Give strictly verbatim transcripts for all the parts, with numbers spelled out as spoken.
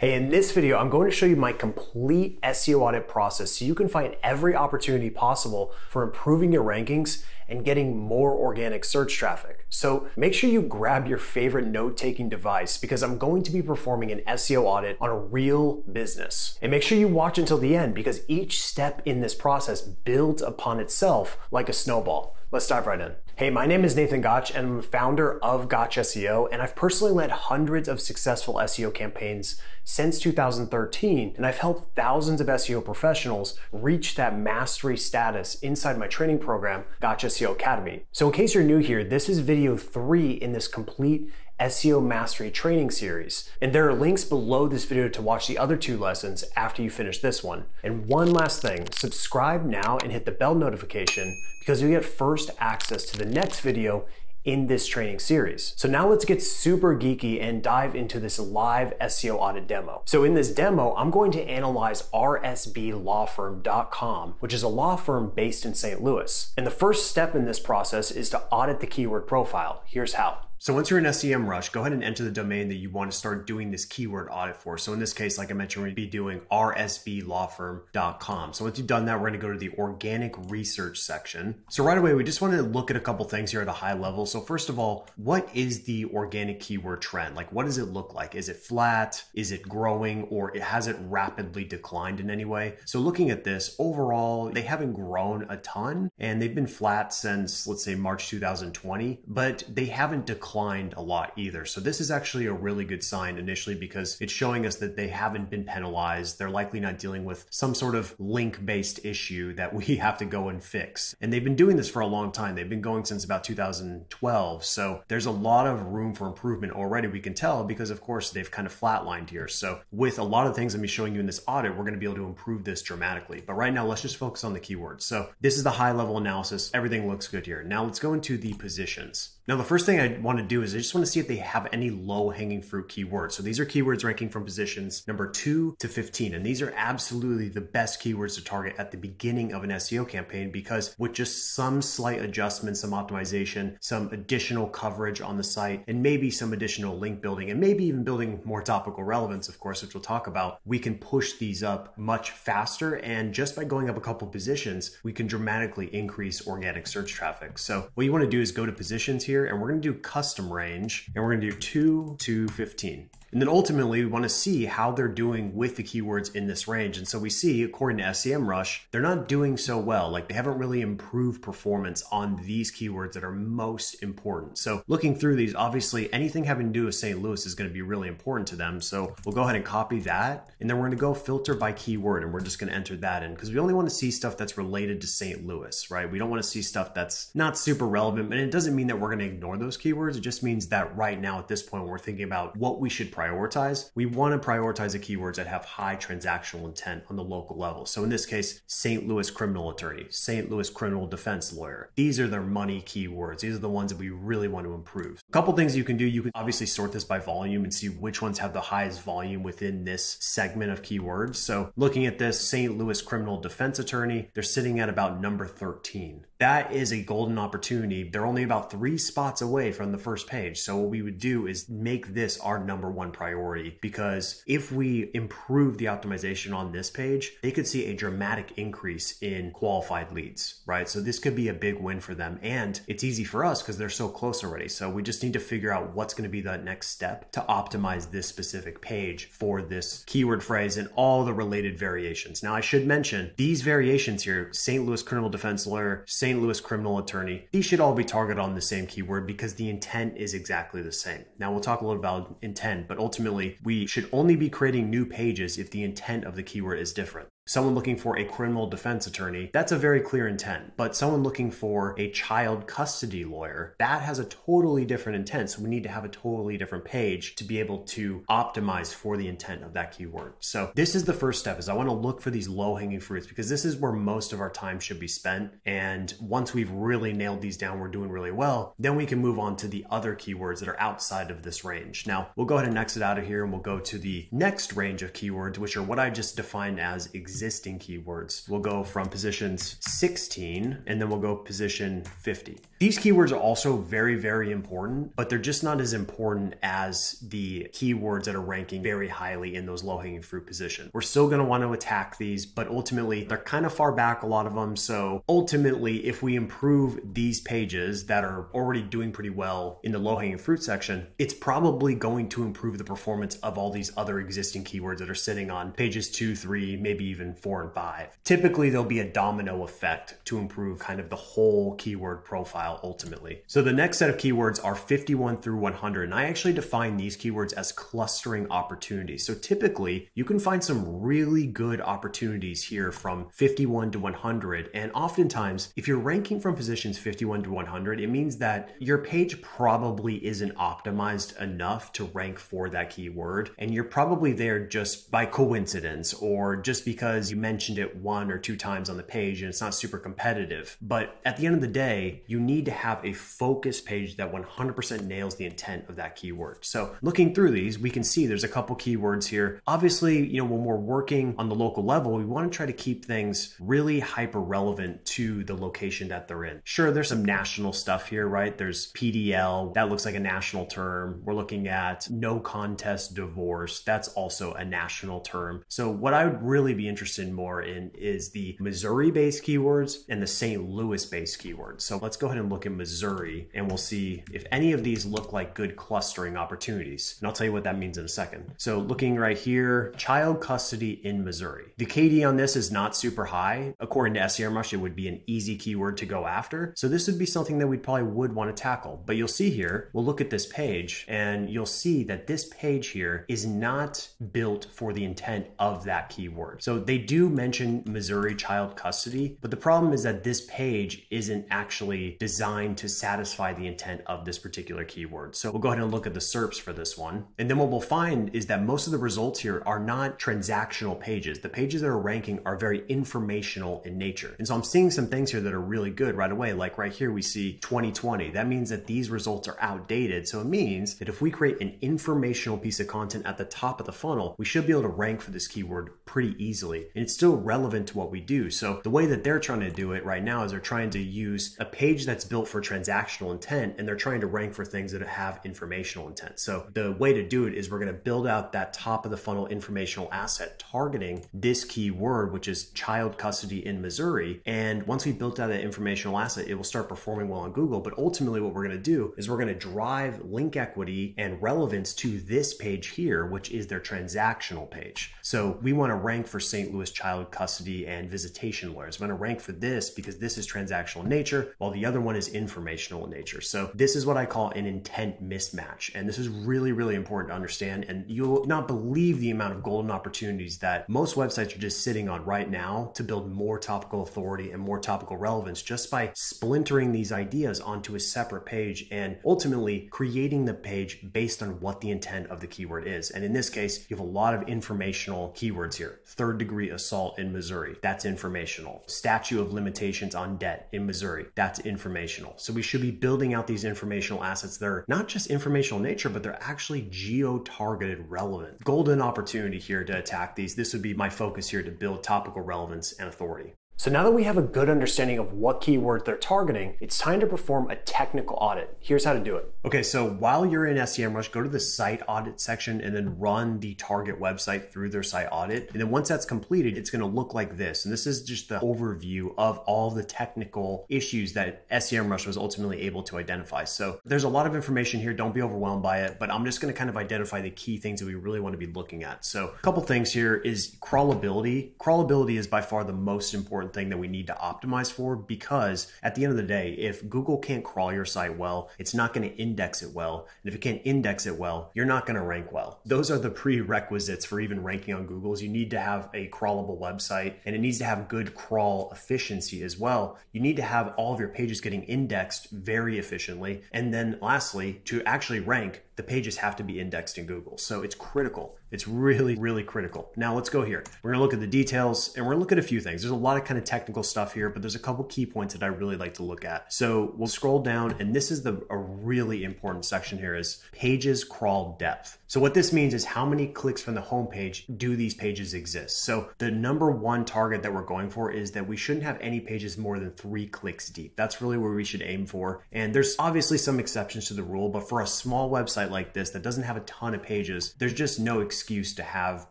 Hey, in this video, I'm going to show you my complete S E O audit process so you can find every opportunity possible for improving your rankings and getting more organic search traffic. So make sure you grab your favorite note-taking device because I'm going to be performing an S E O audit on a real business. And make sure you watch until the end because each step in this process builds upon itself like a snowball. Let's dive right in. Hey, my name is Nathan Gotch and I'm the founder of Gotch S E O, and I've personally led hundreds of successful S E O campaigns since two thousand thirteen, and I've helped thousands of S E O professionals reach that mastery status inside my training program, Gotch S E O Academy. So in case you're new here, this is video three in this complete S E O Mastery Training Series. And there are links below this video to watch the other two lessons after you finish this one. And one last thing, subscribe now and hit the bell notification because you get first access to the next video in this training series. So now let's get super geeky and dive into this live S E O audit demo. So in this demo, I'm going to analyze R S B law firm dot com, which is a law firm based in Saint Louis. And the first step in this process is to audit the keyword profile. Here's how. So once you're in SEMrush, go ahead and enter the domain that you want to start doing this keyword audit for. So in this case, like I mentioned, we'd be doing R S B law firm dot com. So once you've done that, we're going to go to the organic research section. So right away, we just want to look at a couple things here at a high level. So first of all, what is the organic keyword trend? Like, what does it look like? Is it flat? Is it growing? Or has it rapidly declined in any way? So looking at this overall, they haven't grown a ton and they've been flat since, let's say, March two thousand twenty, but they haven't declined Declined a lot either. So this is actually a really good sign initially because it's showing us that they haven't been penalized. They're likely not dealing with some sort of link-based issue that we have to go and fix. And they've been doing this for a long time. They've been going since about two thousand twelve. So there's a lot of room for improvement already, we can tell, because of course they've kind of flatlined here. So with a lot of things I'm showing you in this audit, we're going to be able to improve this dramatically. But right now, let's just focus on the keywords. So this is the high-level analysis. Everything looks good here. Now let's go into the positions. Now, the first thing I want to do is I just want to see if they have any low-hanging fruit keywords. So these are keywords ranking from positions number two to fifteen. And these are absolutely the best keywords to target at the beginning of an S E O campaign because with just some slight adjustments, some optimization, some additional coverage on the site, and maybe some additional link building, and maybe even building more topical relevance, of course, which we'll talk about, we can push these up much faster. And just by going up a couple positions, we can dramatically increase organic search traffic. So what you want to do is go to positions here, and we're going to do custom range, and we're going to do two to fifteen. And then ultimately, we want to see how they're doing with the keywords in this range. And so we see, according to SEMrush, they're not doing so well. Like, they haven't really improved performance on these keywords that are most important. So looking through these, obviously anything having to do with Saint Louis is going to be really important to them. So we'll go ahead and copy that. And then we're going to go filter by keyword, and we're just going to enter that in because we only want to see stuff that's related to Saint Louis, right? We don't want to see stuff that's not super relevant. And it doesn't mean that we're going to ignore those keywords. It just means that right now at this point, when we're thinking about what we should prioritize, we want to prioritize the keywords that have high transactional intent on the local level. So in this case, Saint Louis criminal attorney, Saint Louis criminal defense lawyer. These are their money keywords. These are the ones that we really want to improve. A couple things you can do, you can obviously sort this by volume and see which ones have the highest volume within this segment of keywords. So looking at this Saint Louis criminal defense attorney, they're sitting at about number thirteen. That is a golden opportunity. They're only about three spots away from the first page. So what we would do is make this our number one priority, because if we improve the optimization on this page, they could see a dramatic increase in qualified leads, right? So this could be a big win for them, and it's easy for us because they're so close already. So we just need to figure out what's going to be the next step to optimize this specific page for this keyword phrase and all the related variations. Now, I should mention these variations here, Saint Louis criminal defense lawyer, Saint Louis criminal attorney, these should all be targeted on the same keyword because the intent is exactly the same. Now we'll talk a little about intent, but ultimately we should only be creating new pages if the intent of the keyword is different. Someone looking for a criminal defense attorney, that's a very clear intent. But someone looking for a child custody lawyer, that has a totally different intent. So we need to have a totally different page to be able to optimize for the intent of that keyword. So this is the first step, is I want to look for these low-hanging fruits because this is where most of our time should be spent. And once we've really nailed these down, we're doing really well, then we can move on to the other keywords that are outside of this range. Now, we'll go ahead and exit out of here and we'll go to the next range of keywords, which are what I just defined as existing existing keywords. We'll go from positions sixteen, and then we'll go position fifty. These keywords are also very, very important, but they're just not as important as the keywords that are ranking very highly in those low-hanging fruit positions. We're still gonna wanna attack these, but ultimately they're kind of far back, a lot of them. So ultimately, if we improve these pages that are already doing pretty well in the low-hanging fruit section, it's probably going to improve the performance of all these other existing keywords that are sitting on pages two, three, maybe even four and five. Typically, there'll be a domino effect to improve kind of the whole keyword profile ultimately. So the next set of keywords are fifty-one through one hundred. And I actually define these keywords as clustering opportunities. So typically, you can find some really good opportunities here from fifty-one to one hundred. And oftentimes, if you're ranking from positions fifty-one to one hundred, it means that your page probably isn't optimized enough to rank for that keyword. And you're probably there just by coincidence or just because you mentioned it one or two times on the page and it's not super competitive. But at the end of the day, you need to have a focus page that one hundred percent nails the intent of that keyword. So looking through these, we can see there's a couple keywords here. Obviously, you know, when we're working on the local level, we want to try to keep things really hyper relevant to the location that they're in. Sure, there's some national stuff here, right? There's P D L, that looks like a national term. We're looking at no contest divorce, that's also a national term. So what I would really be interested in more in is the Missouri-based keywords and the Saint Louis-based keywords. So let's go ahead and look at Missouri and we'll see if any of these look like good clustering opportunities. And I'll tell you what that means in a second. So looking right here, child custody in Missouri. The K D on this is not super high. According to SEMrush, it would be an easy keyword to go after. So this would be something that we probably would want to tackle. But you'll see here, we'll look at this page and you'll see that this page here is not built for the intent of that keyword. So they do mention Missouri child custody, but the problem is that this page isn't actually designed to satisfy the intent of this particular keyword. So we'll go ahead and look at the S E R Ps for this one. And then what we'll find is that most of the results here are not transactional pages. The pages that are ranking are very informational in nature. And so I'm seeing some things here that are really good right away. Like right here, we see twenty twenty. That means that these results are outdated. So it means that if we create an informational piece of content at the top of the funnel, we should be able to rank for this keyword pretty easily. And it's still relevant to what we do. So the way that they're trying to do it right now is they're trying to use a page that's built for transactional intent, and they're trying to rank for things that have informational intent. So the way to do it is we're going to build out that top of the funnel informational asset targeting this keyword, which is child custody in Missouri. And once we built out that informational asset, it will start performing well on Google. But ultimately what we're going to do is we're going to drive link equity and relevance to this page here, which is their transactional page. So we want to rank for Saint Louis child custody and visitation lawyers. I'm going to rank for this because this is transactional in nature, while the other one is informational in nature. So this is what I call an intent mismatch. And this is really, really important to understand. And you'll not believe the amount of golden opportunities that most websites are just sitting on right now to build more topical authority and more topical relevance just by splintering these ideas onto a separate page and ultimately creating the page based on what the intent of the keyword is. And in this case, you have a lot of informational keywords here. Third degree assault in Missouri, that's informational. Statute of limitations on debt in Missouri, that's informational. So we should be building out these informational assets that are not just informational in nature, but they're actually geo-targeted relevant. Golden opportunity here to attack these. This would be my focus here to build topical relevance and authority. So now that we have a good understanding of what keywords they're targeting, it's time to perform a technical audit. Here's how to do it. Okay, so while you're in SEMrush, go to the site audit section and then run the target website through their site audit. And then once that's completed, it's gonna look like this. And this is just the overview of all the technical issues that SEMrush was ultimately able to identify. So there's a lot of information here, don't be overwhelmed by it, but I'm just gonna kind of identify the key things that we really wanna be looking at. So a couple things here is crawlability. Crawlability is by far the most important thing that we need to optimize for, because at the end of the day, if Google can't crawl your site well, it's not going to index it well. And if it can't index it well, you're not going to rank well. Those are the prerequisites for even ranking on Google. You need to have a crawlable website and it needs to have good crawl efficiency as well. You need to have all of your pages getting indexed very efficiently. And then lastly, to actually rank, the pages have to be indexed in Google. So it's critical. It's really, really critical. Now let's go here. We're gonna look at the details and we're gonna look at a few things. There's a lot of kind of technical stuff here, but there's a couple key points that I really like to look at. So we'll scroll down, and this is the a really important section here, is pages crawl depth. So what this means is how many clicks from the homepage do these pages exist? So the number one target that we're going for is that we shouldn't have any pages more than three clicks deep. That's really where we should aim for. And there's obviously some exceptions to the rule, but for a small website like this that doesn't have a ton of pages, there's just no excuse excuse to have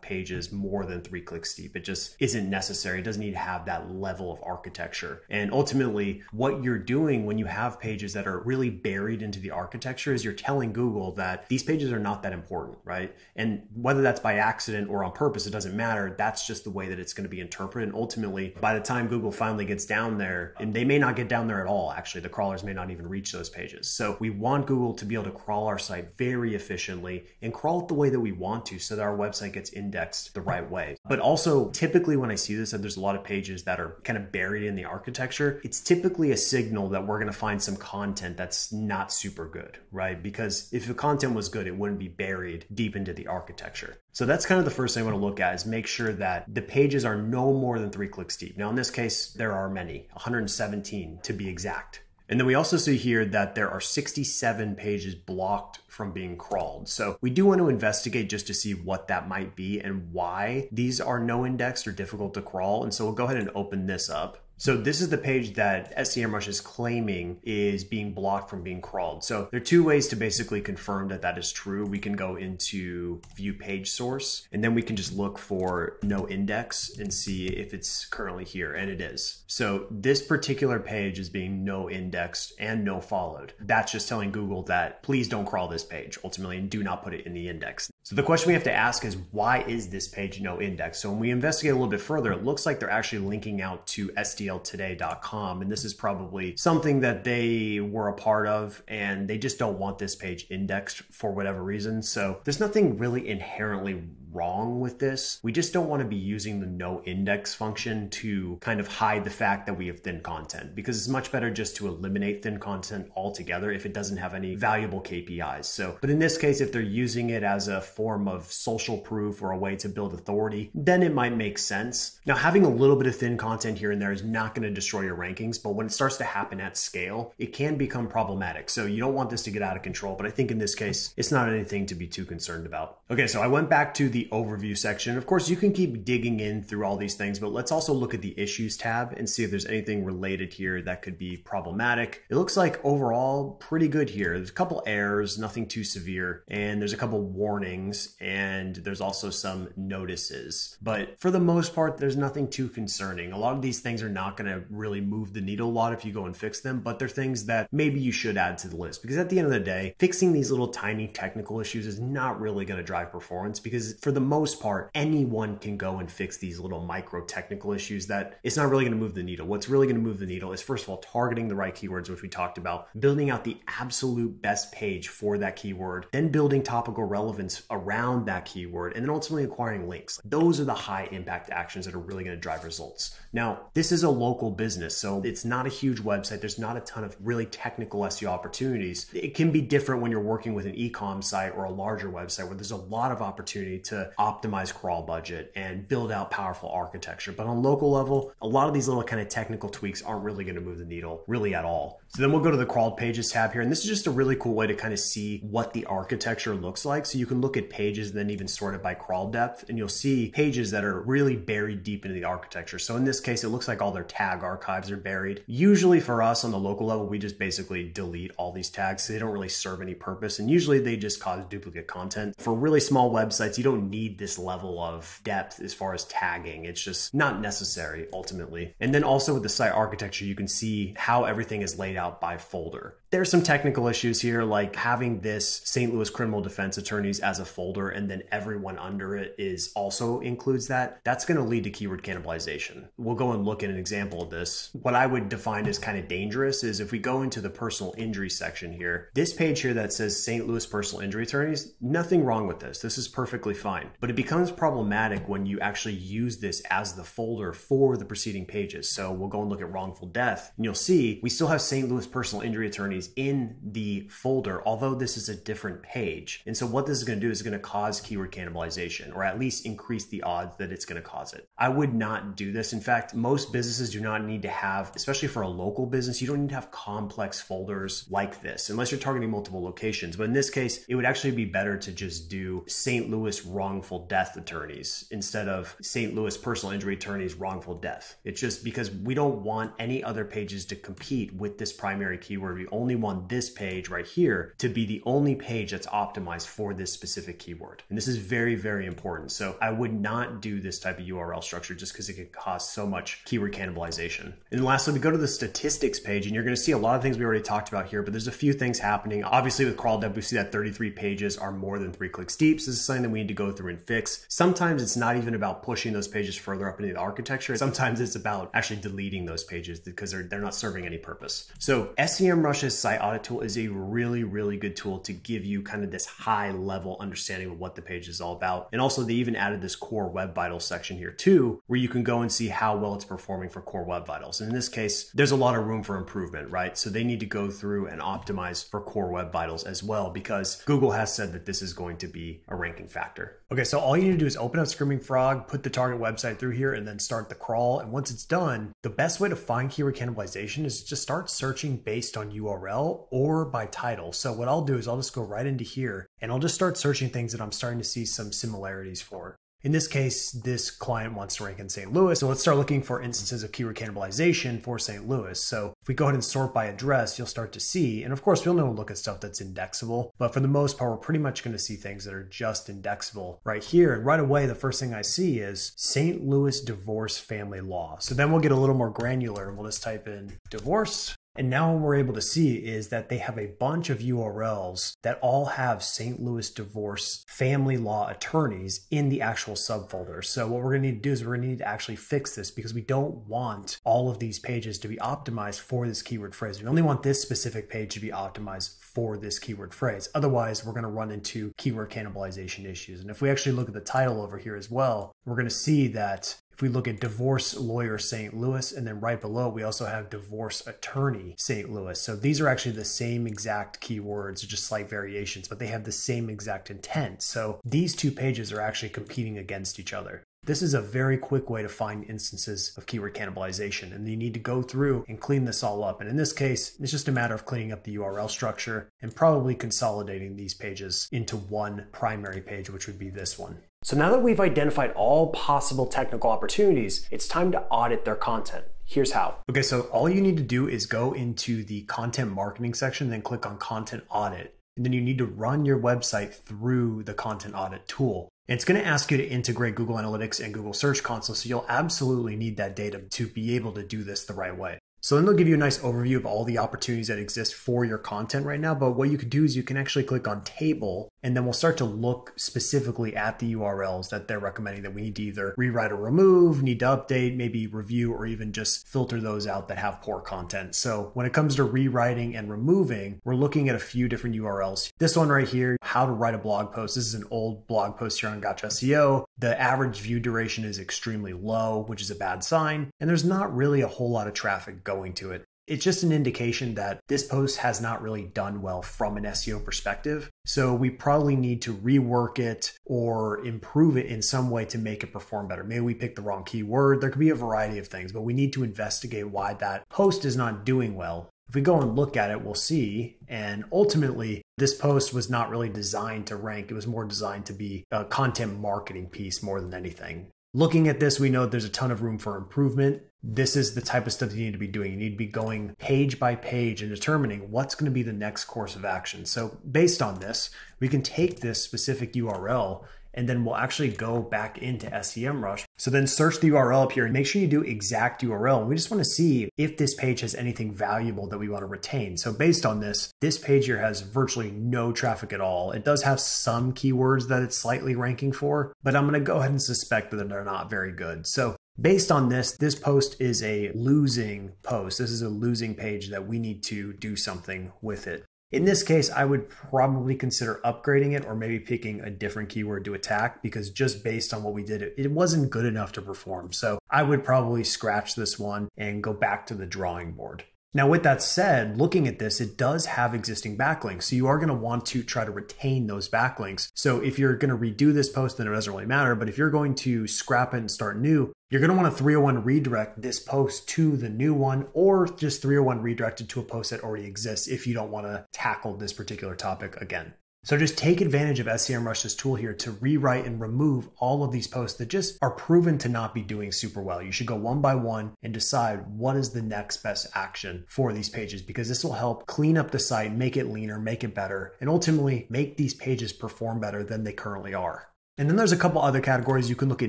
pages more than three clicks deep. It just isn't necessary. It doesn't need to have that level of architecture. And ultimately, what you're doing when you have pages that are really buried into the architecture is you're telling Google that these pages are not that important, right? And whether that's by accident or on purpose, it doesn't matter. That's just the way that it's going to be interpreted. And ultimately, by the time Google finally gets down there, and they may not get down there at all, actually, the crawlers may not even reach those pages. So we want Google to be able to crawl our site very efficiently and crawl it the way that we want to, so that our website gets indexed the right way. But also, typically when I see this, and there's a lot of pages that are kind of buried in the architecture, it's typically a signal that we're going to find some content that's not super good, right? Because if the content was good, it wouldn't be buried deep into the architecture. So that's kind of the first thing I want to look at, is make sure that the pages are no more than three clicks deep. Now in this case, there are many, one hundred seventeen to be exact. And then we also see here that there are sixty-seven pages blocked from being crawled. So we do want to investigate just to see what that might be and why these are no indexed or difficult to crawl. And so we'll go ahead and open this up. So this is the page that SEMrush is claiming is being blocked from being crawled. So there are two ways to basically confirm that that is true. We can go into view page source, and then we can just look for no index and see if it's currently here, and it is. So this particular page is being no indexed and no followed. That's just telling Google that please don't crawl this page ultimately, and do not put it in the index. So the question we have to ask is, why is this page no index? So when we investigate a little bit further, it looks like they're actually linking out to S D L today dot com, and this is probably something that they were a part of, and they just don't want this page indexed for whatever reason. So there's nothing really inherently wrong with this. We just don't want to be using the no index function to kind of hide the fact that we have thin content, because it's much better just to eliminate thin content altogether if it doesn't have any valuable K P Is. So, but in this case, if they're using it as a form of social proof or a way to build authority, then it might make sense. Now, having a little bit of thin content here and there is not going to destroy your rankings, but when it starts to happen at scale, it can become problematic. So you don't want this to get out of control, but I think in this case, it's not anything to be too concerned about. Okay, so I went back to the The overview section. Of course, you can keep digging in through all these things, but let's also look at the issues tab and see if there's anything related here that could be problematic. It looks like overall pretty good here. There's a couple errors, nothing too severe, and there's a couple warnings, and there's also some notices. But for the most part, there's nothing too concerning. A lot of these things are not going to really move the needle a lot if you go and fix them, but they're things that maybe you should add to the list, because at the end of the day, fixing these little tiny technical issues is not really going to drive performance, because for For the most part, anyone can go and fix these little micro technical issues that it's not really going to move the needle. What's really going to move the needle is, first of all, targeting the right keywords, which we talked about, building out the absolute best page for that keyword, then building topical relevance around that keyword, and then ultimately acquiring links. Those are the high impact actions that are really going to drive results. Now, this is a local business, so it's not a huge website. There's not a ton of really technical S E O opportunities. It can be different when you're working with an e-com site or a larger website where there's a lot of opportunity to optimize crawl budget and build out powerful architecture. But on local level, a lot of these little kind of technical tweaks aren't really going to move the needle really at all. So then we'll go to the crawled pages tab here. And this is just a really cool way to kind of see what the architecture looks like. So you can look at pages and then even sort it by crawl depth, and you'll see pages that are really buried deep into the architecture. So in this case, it looks like all their tag archives are buried. Usually for us on the local level, we just basically delete all these tags, so they don't really serve any purpose. And usually they just cause duplicate content. For really small websites, you don't need this level of depth as far as tagging. It's just not necessary ultimately. And then also with the site architecture, you can see how everything is laid out by folder. There's some technical issues here, like having this Saint Louis criminal defense attorneys as a folder, and then everyone under it is also includes that. That's going to lead to keyword cannibalization. We'll go and look at an example of this. What I would define as kind of dangerous is if we go into the personal injury section here, this page here that says Saint Louis personal injury attorneys, nothing wrong with this. This is perfectly fine, but it becomes problematic when you actually use this as the folder for the preceding pages. So we'll go and look at wrongful death, and you'll see we still have Saint Louis personal injury attorneys queries in the folder, although this is a different page. And so what this is going to do is going to cause keyword cannibalization, or at least increase the odds that it's going to cause it. I would not do this. In fact, most businesses do not need to have, especially for a local business, you don't need to have complex folders like this unless you're targeting multiple locations. But in this case, it would actually be better to just do Saint Louis wrongful death attorneys instead of Saint Louis personal injury attorneys wrongful death. It's just because we don't want any other pages to compete with this primary keyword. We only want this page right here to be the only page that's optimized for this specific keyword. And this is very, very important. So I would not do this type of U R L structure just because it could cause so much keyword cannibalization. And lastly, we go to the statistics page, and you're going to see a lot of things we already talked about here, but there's a few things happening. Obviously with crawl depth, we see that thirty-three pages are more than three clicks deep. So this is something that we need to go through and fix. Sometimes it's not even about pushing those pages further up into the architecture. Sometimes it's about actually deleting those pages because they're, they're not serving any purpose. So SEMrush's site audit tool is a really, really good tool to give you kind of this high level understanding of what the page is all about. And also they even added this core web vitals section here too, where you can go and see how well it's performing for core web vitals. And in this case, there's a lot of room for improvement, right? So they need to go through and optimize for core web vitals as well, because Google has said that this is going to be a ranking factor. Okay, so all you need to do is open up Screaming Frog, put the target website through here, and then start the crawl. And once it's done, the best way to find keyword cannibalization is to just start searching based on U R L or by title. So what I'll do is I'll just go right into here and I'll just start searching things that I'm starting to see some similarities for. In this case, this client wants to rank in Saint Louis. So let's start looking for instances of keyword cannibalization for Saint Louis. So if we go ahead and sort by address, you'll start to see, and of course we'll know to look at stuff that's indexable, but for the most part, we're pretty much going to see things that are just indexable right here. And right away, the first thing I see is Saint Louis divorce family law. So then we'll get a little more granular and we'll just type in divorce. And now what we're able to see is that they have a bunch of U R Ls that all have Saint Louis divorce family law attorneys in the actual subfolder. So what we're going to need to do is we're going to need to actually fix this, because we don't want all of these pages to be optimized for this keyword phrase. We only want this specific page to be optimized for this keyword phrase. Otherwise, we're going to run into keyword cannibalization issues. And if we actually look at the title over here as well, we're going to see that if we look at divorce lawyer Saint Louis, and then right below we also have divorce attorney Saint Louis. So these are actually the same exact keywords, just slight variations, but they have the same exact intent. So these two pages are actually competing against each other. This is a very quick way to find instances of keyword cannibalization, and you need to go through and clean this all up. And in this case, it's just a matter of cleaning up the U R L structure and probably consolidating these pages into one primary page, which would be this one. So now that we've identified all possible technical opportunities, it's time to audit their content. Here's how. Okay, so all you need to do is go into the content marketing section, then click on content audit. And then you need to run your website through the content audit tool. And it's going to ask you to integrate Google Analytics and Google Search Console, so you'll absolutely need that data to be able to do this the right way. So then they'll give you a nice overview of all the opportunities that exist for your content right now. But what you could do is you can actually click on table, and then we'll start to look specifically at the U R Ls that they're recommending that we need to either rewrite or remove, need to update, maybe review, or even just filter those out that have poor content. So when it comes to rewriting and removing, we're looking at a few different U R Ls. This one right here, how to write a blog post. This is an old blog post here on Gotch S E O. The average view duration is extremely low, which is a bad sign. And there's not really a whole lot of traffic going to it. It's just an indication that this post has not really done well from an S E O perspective. So we probably need to rework it or improve it in some way to make it perform better. Maybe we picked the wrong keyword. There could be a variety of things, but we need to investigate why that post is not doing well. If we go and look at it, we'll see. And ultimately, this post was not really designed to rank. It was more designed to be a content marketing piece more than anything. Looking at this, we know there's a ton of room for improvement. This is the type of stuff you need to be doing. You need to be going page by page and determining what's going to be the next course of action. So based on this, we can take this specific U R L, and then we'll actually go back into SEMrush. So then search the U R L up here and make sure you do exact U R L. We just want to see if this page has anything valuable that we want to retain. So based on this, this page here has virtually no traffic at all. It does have some keywords that it's slightly ranking for, but I'm going to go ahead and suspect that they're not very good. So based on this, this post is a losing post. This is a losing page that we need to do something with it. In this case, I would probably consider upgrading it or maybe picking a different keyword to attack, because just based on what we did, it wasn't good enough to perform. So I would probably scratch this one and go back to the drawing board. Now, with that said, looking at this, it does have existing backlinks. So you are going to want to try to retain those backlinks. So if you're going to redo this post, then it doesn't really matter. But if you're going to scrap it and start new, you're going to want to three oh one redirect this post to the new one, or just three oh one redirected to a post that already exists if you don't want to tackle this particular topic again. So just take advantage of SEMrush's tool here to rewrite and remove all of these posts that just are proven to not be doing super well. You should go one by one and decide what is the next best action for these pages, because this will help clean up the site, make it leaner, make it better, and ultimately make these pages perform better than they currently are. And then there's a couple other categories. You can look at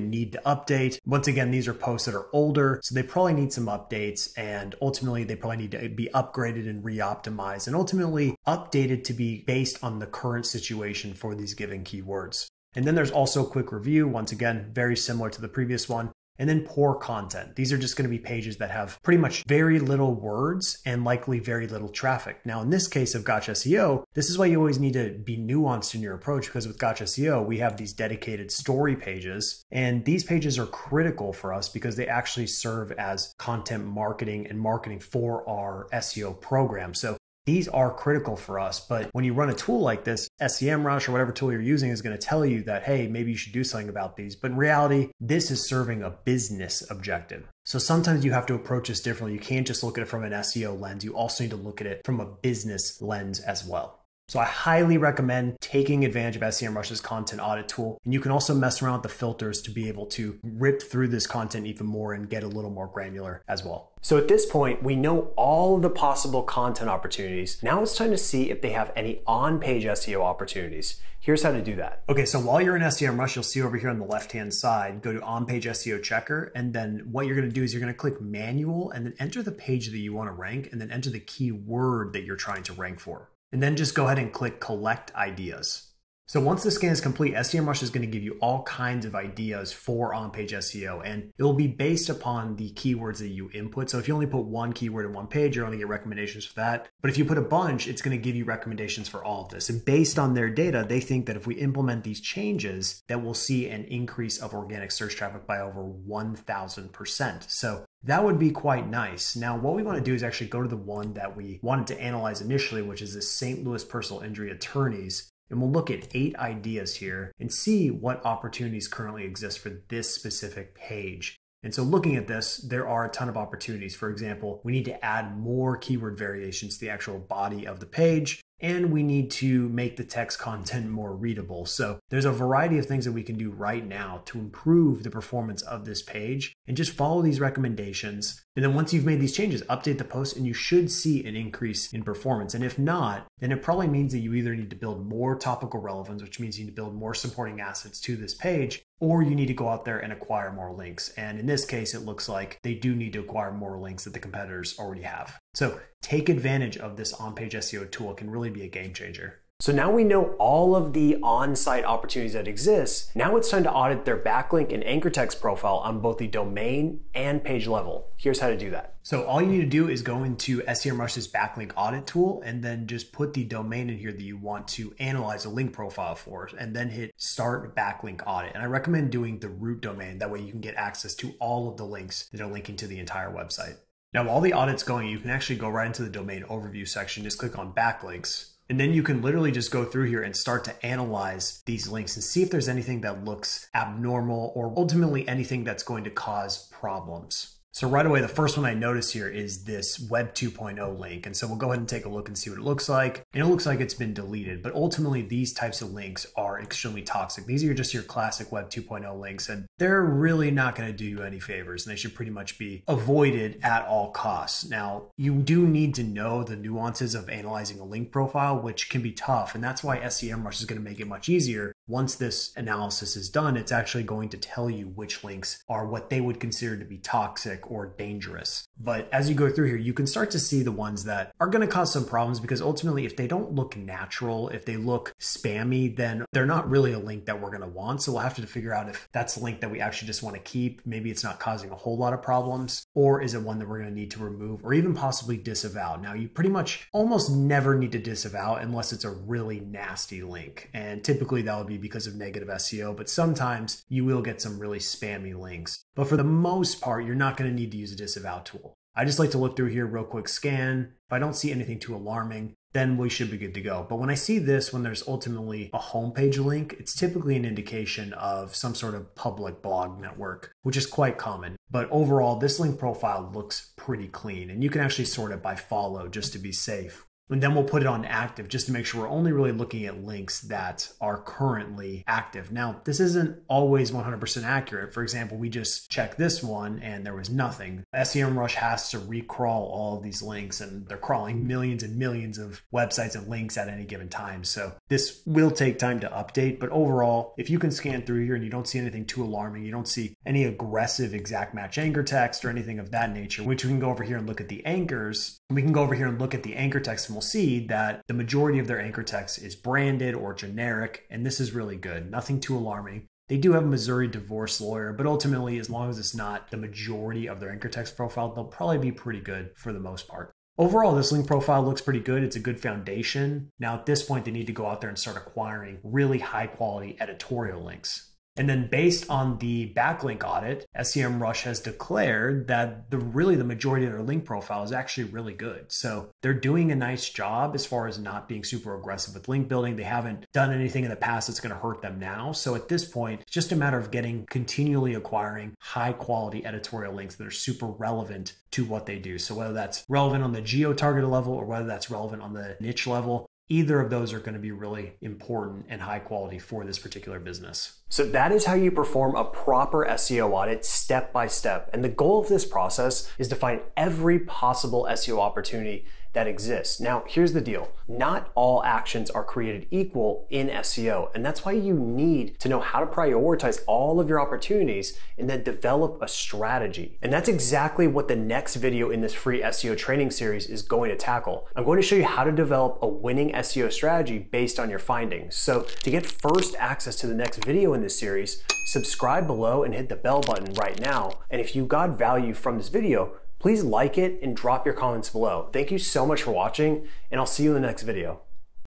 need to update. Once again, these are posts that are older, so they probably need some updates, and ultimately they probably need to be upgraded and re-optimized and ultimately updated to be based on the current situation for these given keywords. And then there's also quick review. Once again, very similar to the previous one. And then poor content. These are just going to be pages that have pretty much very little words and likely very little traffic. Now, in this case of Gotch S E O, this is why you always need to be nuanced in your approach, because with Gotch S E O, we have these dedicated story pages, and these pages are critical for us because they actually serve as content marketing and marketing for our S E O program. So these are critical for us, but when you run a tool like this, SEMrush or whatever tool you're using is going to tell you that, hey, maybe you should do something about these. But in reality, this is serving a business objective. So sometimes you have to approach this differently. You can't just look at it from an S E O lens. You also need to look at it from a business lens as well. So I highly recommend taking advantage of SEMrush's content audit tool. And you can also mess around with the filters to be able to rip through this content even more and get a little more granular as well. So at this point, we know all of the possible content opportunities. Now it's time to see if they have any on-page S E O opportunities. Here's how to do that. Okay, so while you're in SEMrush, you'll see over here on the left-hand side, go to on-page S E O checker, and then what you're gonna do is you're gonna click manual and then enter the page that you wanna rank and then enter the keyword that you're trying to rank for. And then just go ahead and click collect ideas. So once the scan is complete, SEMrush is going to give you all kinds of ideas for on-page S E O, and it will be based upon the keywords that you input. So if you only put one keyword in one page, you're only going to get recommendations for that. But if you put a bunch, it's going to give you recommendations for all of this. And based on their data, they think that if we implement these changes, that we'll see an increase of organic search traffic by over one thousand percent. So that would be quite nice. Now, what we want to do is actually go to the one that we wanted to analyze initially, which is the Saint Louis personal injury attorneys. And we'll look at eight ideas here and see what opportunities currently exist for this specific page. And so looking at this, there are a ton of opportunities. For example, we need to add more keyword variations to the actual body of the page, and we need to make the text content more readable. So there's a variety of things that we can do right now to improve the performance of this page, and just follow these recommendations. And then once you've made these changes, update the post and you should see an increase in performance. And if not, then it probably means that you either need to build more topical relevance, which means you need to build more supporting assets to this page, or you need to go out there and acquire more links. And in this case, it looks like they do need to acquire more links that the competitors already have. So take advantage of this on-page S E O tool. It can really be a game changer. So now we know all of the on-site opportunities that exist. Now it's time to audit their backlink and anchor text profile on both the domain and page level. Here's how to do that. So all you need to do is go into SEMrush's backlink audit tool and then just put the domain in here that you want to analyze a link profile for, and then hit start backlink audit. And I recommend doing the root domain. That way you can get access to all of the links that are linking to the entire website. Now, while the audit's going, you can actually go right into the domain overview section, just click on backlinks. And then you can literally just go through here and start to analyze these links and see if there's anything that looks abnormal or ultimately anything that's going to cause problems. So right away, the first one I notice here is this Web two point oh link. And so we'll go ahead and take a look and see what it looks like. And it looks like it's been deleted, but ultimately these types of links are extremely toxic. These are just your classic Web two point oh links, and they're really not going to do you any favors, and they should pretty much be avoided at all costs. Now, you do need to know the nuances of analyzing a link profile, which can be tough. And that's why SEMrush is going to make it much easier. Once this analysis is done, it's actually going to tell you which links are what they would consider to be toxic or dangerous. But as you go through here, you can start to see the ones that are going to cause some problems, because ultimately, if they don't look natural, if they look spammy, then they're not really a link that we're going to want. So we'll have to figure out if that's a link that we actually just want to keep. Maybe it's not causing a whole lot of problems, or is it one that we're going to need to remove or even possibly disavow. Now, you pretty much almost never need to disavow unless it's a really nasty link. And typically that would be because of negative S E O, but sometimes you will get some really spammy links. But for the most part, you're not going to need to use a disavow tool. I just like to look through here, real quick scan. If I don't see anything too alarming, then we should be good to go. But when I see this, when there's ultimately a homepage link, it's typically an indication of some sort of public blog network, which is quite common. But overall, this link profile looks pretty clean, and you can actually sort it by follow just to be safe. And then we'll put it on active just to make sure we're only really looking at links that are currently active. Now, this isn't always one hundred percent accurate. For example, we just checked this one and there was nothing. SEMrush has to recrawl all of these links, and they're crawling millions and millions of websites and links at any given time. So this will take time to update. But overall, if you can scan through here and you don't see anything too alarming, you don't see any aggressive exact match anchor text or anything of that nature, which we can go over here and look at the anchors. We can go over here and look at the anchor text, and we'll see that the majority of their anchor text is branded or generic, and this is really good. Nothing too alarming. They do have a Missouri divorce lawyer, but ultimately, as long as it's not the majority of their anchor text profile, they'll probably be pretty good for the most part. Overall, this link profile looks pretty good. It's a good foundation. Now, at this point, they need to go out there and start acquiring really high-quality editorial links. And then based on the backlink audit, SEMrush has declared that the really the majority of their link profile is actually really good. So they're doing a nice job as far as not being super aggressive with link building. They haven't done anything in the past that's going to hurt them now. So at this point, it's just a matter of getting continually acquiring high quality editorial links that are super relevant to what they do. So whether that's relevant on the geo-targeted level or whether that's relevant on the niche level, either of those are going to be really important and high quality for this particular business. So that is how you perform a proper S E O audit step by step. And the goal of this process is to find every possible S E O opportunity that exists. Now, here's the deal. Not all actions are created equal in S E O. And that's why you need to know how to prioritize all of your opportunities and then develop a strategy. And that's exactly what the next video in this free S E O training series is going to tackle. I'm going to show you how to develop a winning S E O strategy based on your findings. So to get first access to the next video in this series, subscribe below and hit the bell button right now. And if you got value from this video, please like it and drop your comments below. Thank you so much for watching, and I'll see you in the next video.